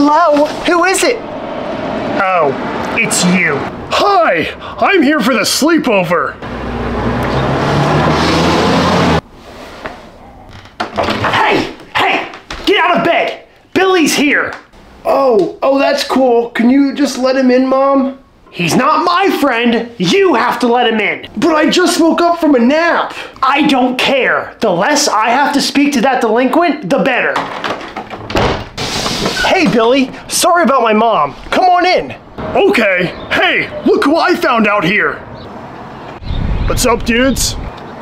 Hello? Who is it? Oh, it's you. Hi, I'm here for the sleepover. Hey, hey, get out of bed. Billy's here. Oh, that's cool. Can you just let him in, Mom? He's not my friend. You have to let him in. But I just woke up from a nap. I don't care. The less I have to speak to that delinquent, the better. Hey, Billy. Sorry about my mom. Come on in. Okay. Hey, look who I found out here. What's up, dudes?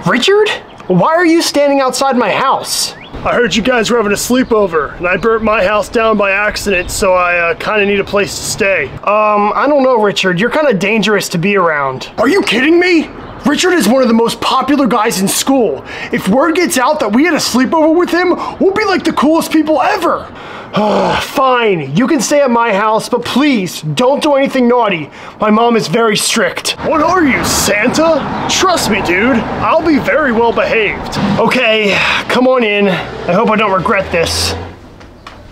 Richard? Why are you standing outside my house? I heard you guys were having a sleepover, and I burnt my house down by accident, so I kind of need a place to stay. I don't know, Richard. You're kind of dangerous to be around. Are you kidding me? Richard is one of the most popular guys in school. If word gets out that we had a sleepover with him, we'll be like the coolest people ever. Fine, you can stay at my house, but please, don't do anything naughty. My mom is very strict. What are you, Santa? Trust me, dude. I'll be very well behaved. Okay, come on in. I hope I don't regret this.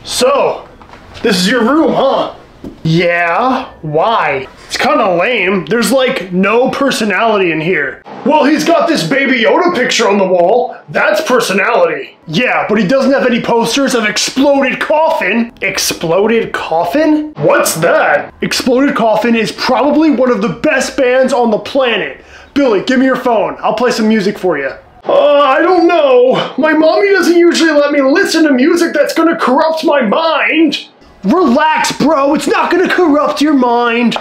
So, this is your room, huh? Yeah, why? It's kind of lame. There's like no personality in here. Well, he's got this Baby Yoda picture on the wall. That's personality. Yeah, but he doesn't have any posters of Exploded Coffin. Exploded Coffin? What's that? Exploded Coffin is probably one of the best bands on the planet. Billy, give me your phone. I'll play some music for you. I don't know. My mommy doesn't usually let me listen to music that's gonna corrupt my mind. Relax, bro. It's not gonna corrupt your mind.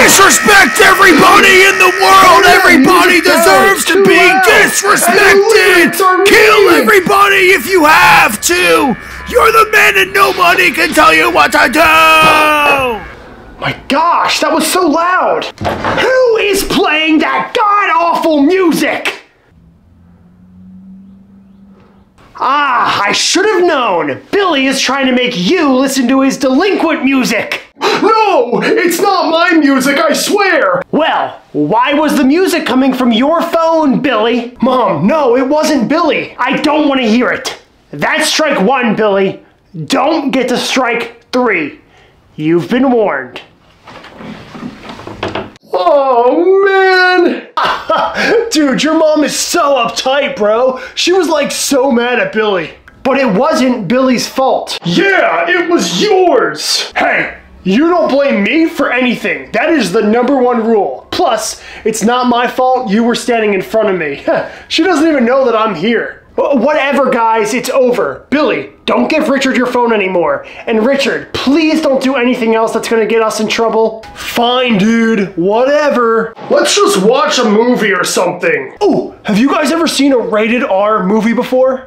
Disrespect everybody in the world. Everybody deserves to be disrespected. Kill everybody if you have to. You're the man and nobody can tell you what to do. My gosh, that was so loud. Who is playing that god-awful music? Ah, I should have known! Billy is trying to make you listen to his delinquent music! No! It's not my music, I swear! Well, why was the music coming from your phone, Billy? Mom, no, it wasn't Billy. I don't want to hear it. That's strike one, Billy. Don't get to strike three. You've been warned. Oh, man! Dude, your mom is so uptight, bro. She was like so mad at Billy. But it wasn't Billy's fault. Yeah, it was yours. Hey, you don't blame me for anything. That is the #1 rule. Plus, it's not my fault you were standing in front of me. She doesn't even know that I'm here. Whatever, guys, it's over. Billy, don't give Richard your phone anymore. And Richard, please don't do anything else that's gonna get us in trouble. Fine, dude, whatever. Let's just watch a movie or something. Oh, have you guys ever seen a rated R movie before?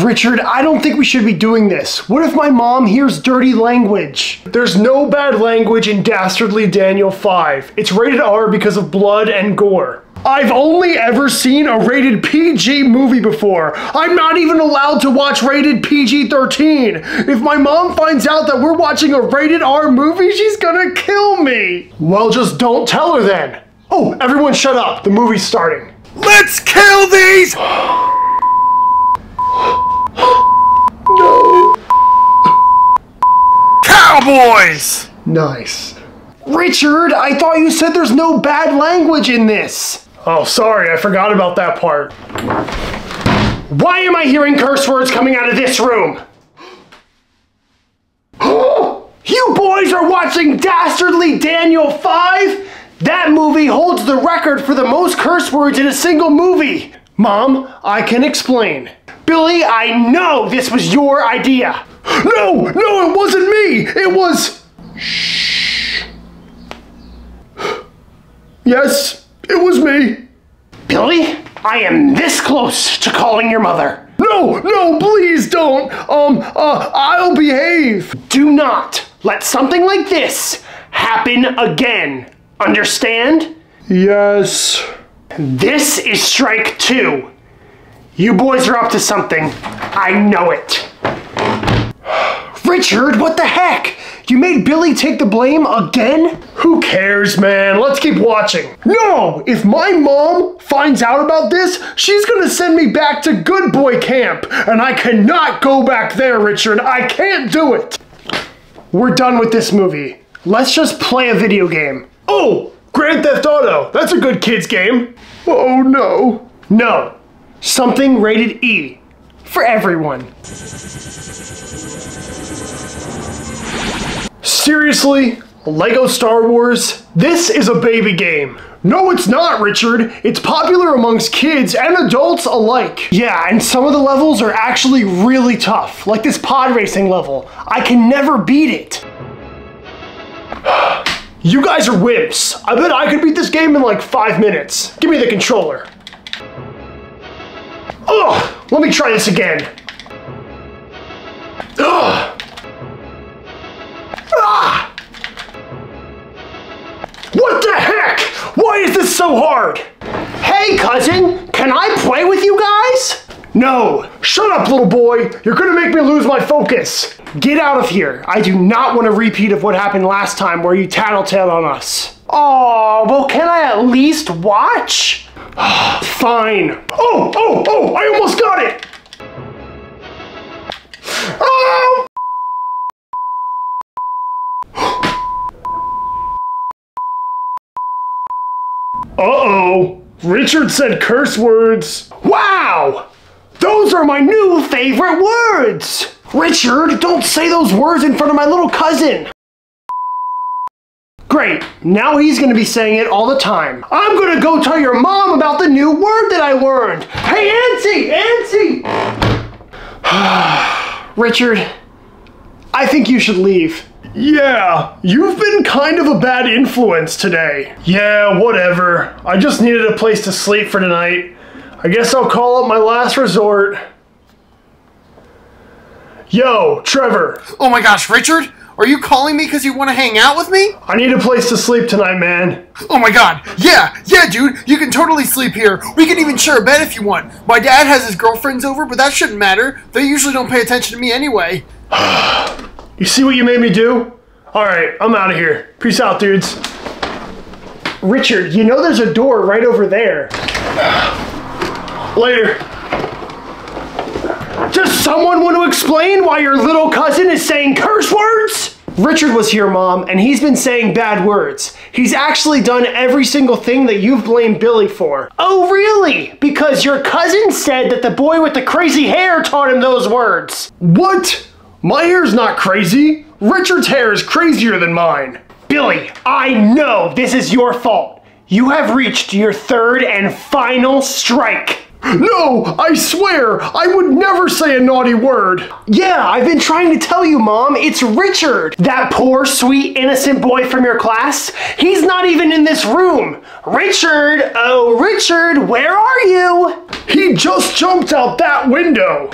Richard, I don't think we should be doing this. What if my mom hears dirty language? There's no bad language in Dastardly Daniel 5. It's rated R because of blood and gore. I've only ever seen a rated PG movie before. I'm not even allowed to watch rated PG-13. If my mom finds out that we're watching a rated R movie, she's gonna kill me. Well, just don't tell her then. Oh, everyone shut up. The movie's starting. Let's kill these! No. Cowboys! Nice. Richard, I thought you said there's no bad language in this. Oh, sorry, I forgot about that part. Why am I hearing curse words coming out of this room? You boys are watching Dastardly Daniel 5? That movie holds the record for the most curse words in a single movie. Mom, I can explain. Billy, I know this was your idea. No, it wasn't me. It was... Shh. Yes, it was me. Billy, I am this close to calling your mother. No, please don't. I'll behave. Do not let something like this happen again. Understand? Yes. This is strike two. You boys are up to something. I know it. Richard, what the heck? You made Billy take the blame again? Who cares, man? Let's keep watching. No! If my mom finds out about this, she's gonna send me back to Good Boy Camp. And I cannot go back there, Richard. I can't do it. We're done with this movie. Let's just play a video game. Oh! Grand Theft Auto. That's a good kids game. Oh, no. No. Something rated E. For everyone. Seriously? Lego Star Wars? This is a baby game. No, it's not, Richard. It's popular amongst kids and adults alike. Yeah, and some of the levels are actually really tough, like this pod racing level. I can never beat it. You guys are wimps. I bet I could beat this game in like 5 minutes. Give me the controller. Ugh, let me try this again. Ugh. Ah! What the heck? Why is this so hard? Hey, cousin, can I play with you guys? No, shut up, little boy. You're gonna make me lose my focus. Get out of here. I do not want a repeat of what happened last time where you tattletale on us. Oh, well, can I at least watch? Fine. Oh, oh, oh, I almost got it. Oh! Uh-oh. Richard said curse words. Wow! Those are my new favorite words! Richard, don't say those words in front of my little cousin. Great, now he's gonna be saying it all the time. I'm gonna go tell your mom about the new word that I learned. Hey, Antsy, Antsy! Richard, I think you should leave. Yeah, you've been kind of a bad influence today. Yeah, whatever. I just needed a place to sleep for tonight. I guess I'll call up my last resort. Yo, Trevor. Oh my gosh, Richard? Are you calling me because you want to hang out with me? I need a place to sleep tonight, man. Oh my god. Yeah, dude. You can totally sleep here. We can even share a bed if you want. My dad has his girlfriends over, but that shouldn't matter. They usually don't pay attention to me anyway. You see what you made me do? All right, I'm out of here. Peace out, dudes. Richard, you know there's a door right over there. Later. Does someone want to explain why your little cousin is saying curse words? Richard was here, Mom, and he's been saying bad words. He's actually done every single thing that you've blamed Billy for. Oh, really? Because your cousin said that the boy with the crazy hair taught him those words. What? My hair's not crazy. Richard's hair is crazier than mine. Billy, I know this is your fault. You have reached your third and final strike. No, I swear, I would never say a naughty word. Yeah, I've been trying to tell you, Mom, it's Richard. That poor, sweet, innocent boy from your class, he's not even in this room. Richard, oh, Richard, where are you? He just jumped out that window.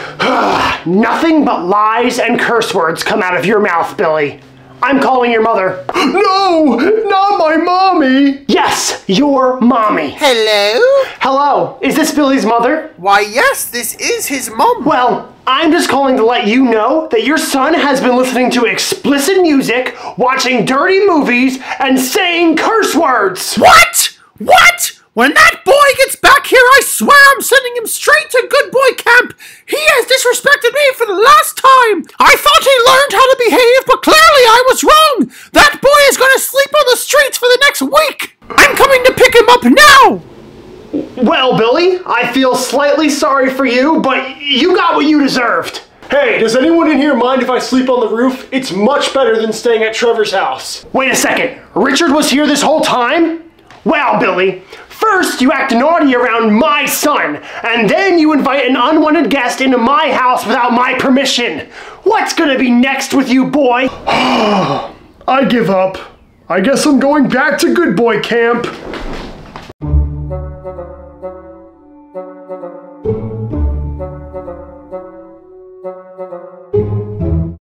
Nothing but lies and curse words come out of your mouth, Billy. I'm calling your mother. No, not my mommy. Yes, your mommy. Hello? Hello, is this Billy's mother? Why, yes, this is his mom. Well, I'm just calling to let you know that your son has been listening to explicit music, watching dirty movies, and saying curse words. What? What? When that boy gets back here, I swear I'm sending him straight to Good Boy Camp. He has disrespected me for the last time. I thought he learned how to behave, but clearly I was wrong. That boy is going to sleep on the streets for the next week. I'm coming to pick him up now. Well, Billy, I feel slightly sorry for you, but you got what you deserved. Hey, does anyone in here mind if I sleep on the roof? It's much better than staying at Trevor's house. Wait a second. Richard was here this whole time? Well, Billy, first you act naughty around my son, and then you invite an unwanted guest into my house without my permission. What's gonna be next with you, boy? I give up. I guess I'm going back to Good Boy Camp.